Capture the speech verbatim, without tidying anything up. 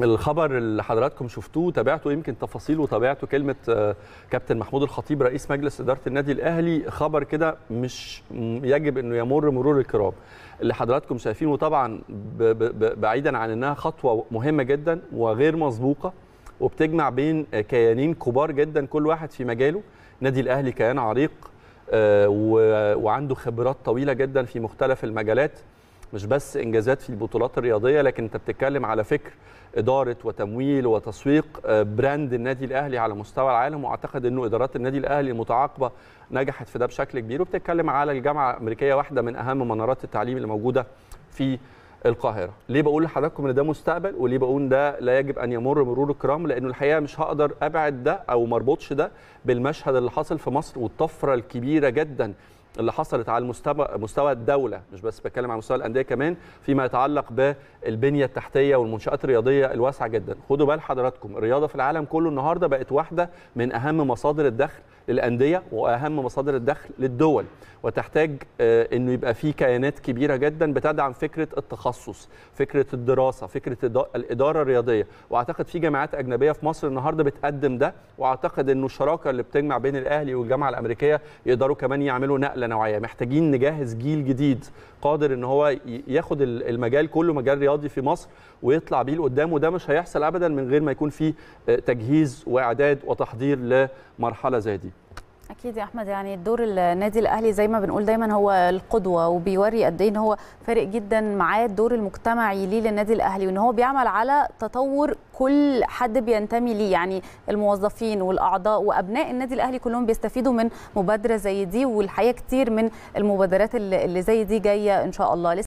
الخبر اللي حضراتكم شفتوه وتابعتوا يمكن تفاصيله وتابعتوا كلمة كابتن محمود الخطيب رئيس مجلس إدارة النادي الأهلي، خبر كده مش يجب أنه يمر مرور الكرام اللي حضراتكم شايفينه. طبعا بعيدا عن أنها خطوة مهمة جدا وغير مسبوقة وبتجمع بين كيانين كبار جدا كل واحد في مجاله. نادي الأهلي كيان عريق وعنده خبرات طويلة جدا في مختلف المجالات، مش بس إنجازات في البطولات الرياضية، لكن أنت بتتكلم على فكر إدارة وتمويل وتسويق براند النادي الأهلي على مستوى العالم، وأعتقد أنه إدارات النادي الأهلي المتعاقبة نجحت في ده بشكل كبير. وبتتكلم على الجامعة الأمريكية، واحدة من أهم منارات التعليم اللي موجودة في القاهرة. ليه بقول لحضراتكم إن ده مستقبل وليه بقول ده لا يجب أن يمر مرور الكرام؟ لأنه الحقيقة مش هقدر أبعد ده أو مربطش ده بالمشهد اللي حصل في مصر والطفرة الكبيرة جداً اللي حصلت على المستوى مستوى الدوله، مش بس بتكلم على مستوى الانديه، كمان فيما يتعلق بالبنيه التحتيه والمنشات الرياضيه الواسعه جدا. خدوا بال حضراتكم، الرياضه في العالم كله النهارده بقت واحده من اهم مصادر الدخل للانديه واهم مصادر الدخل للدول، وتحتاج انه يبقى في كيانات كبيره جدا بتدعم فكره التخصص، فكره الدراسه، فكره الاداره الرياضيه، واعتقد في جامعات اجنبيه في مصر النهارده بتقدم ده، واعتقد انه الشراكه اللي بتجمع بين الاهلي والجامعه الامريكيه يقدروا كمان يعملوا نقله نوعية. محتاجين نجهز جيل جديد قادر ان هو ياخد المجال كله، مجال رياضي في مصر، ويطلع بيه لقدام، وده مش هيحصل ابدا من غير ما يكون في تجهيز واعداد وتحضير لمرحله زي دي. اكيد يا احمد، يعني الدور النادي الاهلي زي ما بنقول دايما هو القدوه، وبيوري قد ايه ان هو فارق جدا معاه الدور المجتمعي ليه للنادي الاهلي، وان هو بيعمل على تطور كل حد بينتمي ليه. يعني الموظفين والاعضاء وابناء النادي الاهلي كلهم بيستفيدوا من مبادره زي دي، والحقيقه كتير من المبادرات اللي زي دي جايه ان شاء الله.